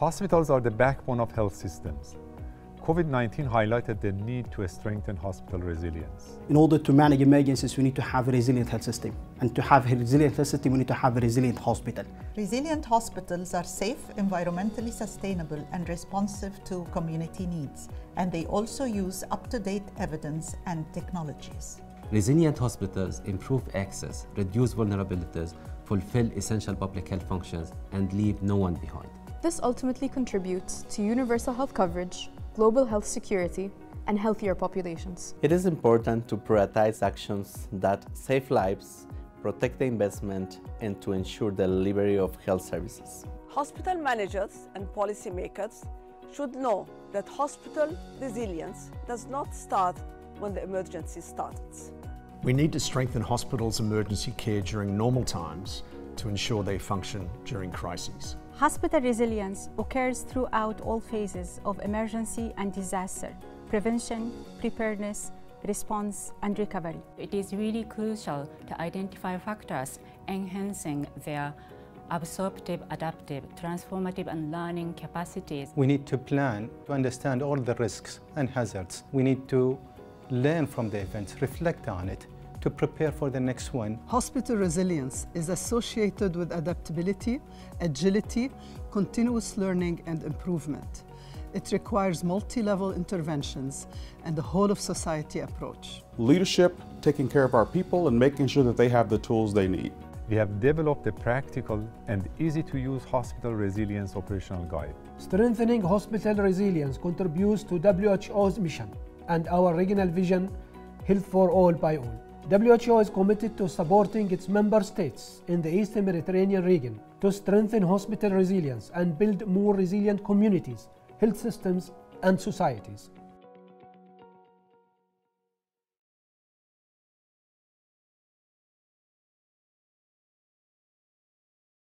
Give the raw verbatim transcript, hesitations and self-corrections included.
Hospitals are the backbone of health systems. COVID nineteen highlighted the need to strengthen hospital resilience. In order to manage emergencies, we need to have a resilient health system. And to have a resilient health system, we need to have a resilient hospital. Resilient hospitals are safe, environmentally sustainable, and responsive to community needs. And they also use up-to-date evidence and technologies. Resilient hospitals improve access, reduce vulnerabilities, fulfill essential public health functions, and leave no one behind. This ultimately contributes to universal health coverage, global health security, and healthier populations. It is important to prioritize actions that save lives, protect the investment, and to ensure the delivery of health services. Hospital managers and policymakers should know that hospital resilience does not start when the emergency starts. We need to strengthen hospitals' emergency care during normal times to ensure they function during crises. Hospital resilience occurs throughout all phases of emergency and disaster: prevention, preparedness, response, and recovery. It is really crucial to identify factors enhancing their absorptive, adaptive, transformative, and learning capacities. We need to plan to understand all the risks and hazards. We need to learn from the events, reflect on it, to prepare for the next one. Hospital resilience is associated with adaptability, agility, continuous learning, and improvement. It requires multi-level interventions and a whole-of-society approach. Leadership, taking care of our people, and making sure that they have the tools they need. We have developed a practical and easy-to-use hospital resilience operational guide. Strengthening hospital resilience contributes to W H O's mission and our regional vision, Health for All by All. W H O is committed to supporting its member states in the Eastern Mediterranean region to strengthen hospital resilience and build more resilient communities, health systems, and societies.